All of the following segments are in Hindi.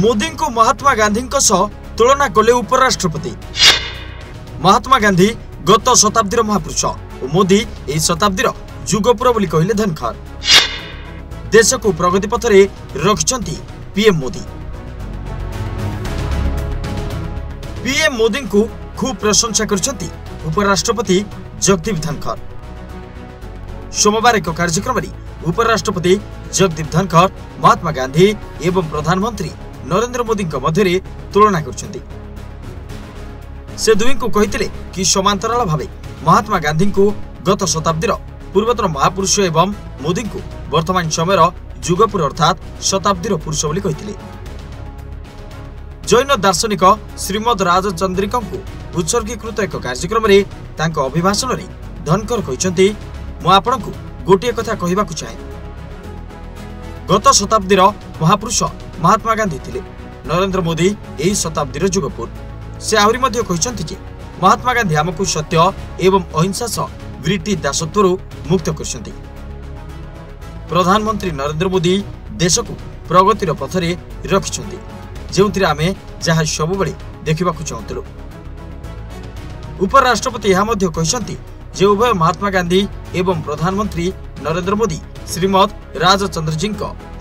मोदी को महात्मा गांधी तुलना कले उपराष्ट्रपति। महात्मा गांधी गत शताब्दीर महापुरुष और मोदी यह शताब्दीर युगपुर बोली कहले धनखड़। देश को प्रगति पथरे रखिछंती पीएम मोदी। पीएम मोदी को खूब प्रशंसा करछंती उपराष्ट्रपति जगदीप धनखड़। सोमवार एक कार्यक्रम में उपराष्ट्रपति जगदीप धनखड़ महात्मा गांधी एवं प्रधानमंत्री नरेंद्र मोदी मध्य तुलना से दुई को कहते कि समांतराल भाव महात्मा गांधी को गत शताब्दीर पूर्वतन महापुरुष एवं मोदी को वर्तमान समय युगपुर अर्थात शताब्दीर पुरुष बोली कहते। जैन दार्शनिक श्रीमद राजचंद्रिक उत्सर्गीकृत एक कार्यक्रम में अभिभाषण में धनखड़ कहते, मु आपण को गोटे कथा कहबाकु चाहे। गत शताब्दीर महापुरुष महात्मा गांधी थिले, नरेंद्र मोदी यही शताब्दीर युगपुर। से आहरी मध्य कहचंती जे महात्मा गांधी हमकु सत्य एवं अहिंसा सह ब्रिटिश दासत्वरु मुक्त करचंती। प्रधानमंत्री नरेंद्र मोदी देश को प्रगतिर पथरे रखिचंती, जेउथिरे आमे जहा सबबळे देखिबाकु चाहतलु। उपराष्ट्रपति यह मध्य कहचंती जे उभय महात्मा गांधी एवं प्रधानमंत्री नरेंद्र मोदी श्रीमद राजचंद्र जी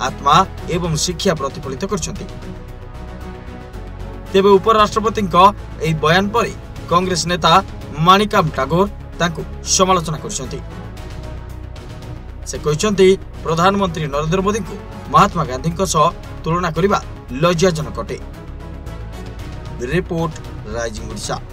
आत्मा एवं शिक्षा प्रतिफलित करछंती। तेबे उपराष्ट्रपति एई बयान पर कांग्रेस नेता मणिकाम टागोर तांको समालोचना करछंती। से कहछंती प्रधानमंत्री नरेंद्र मोदी को महात्मा गांधी सह तुलना करिबा लज्जाजनक अटे। Report rising Odisha.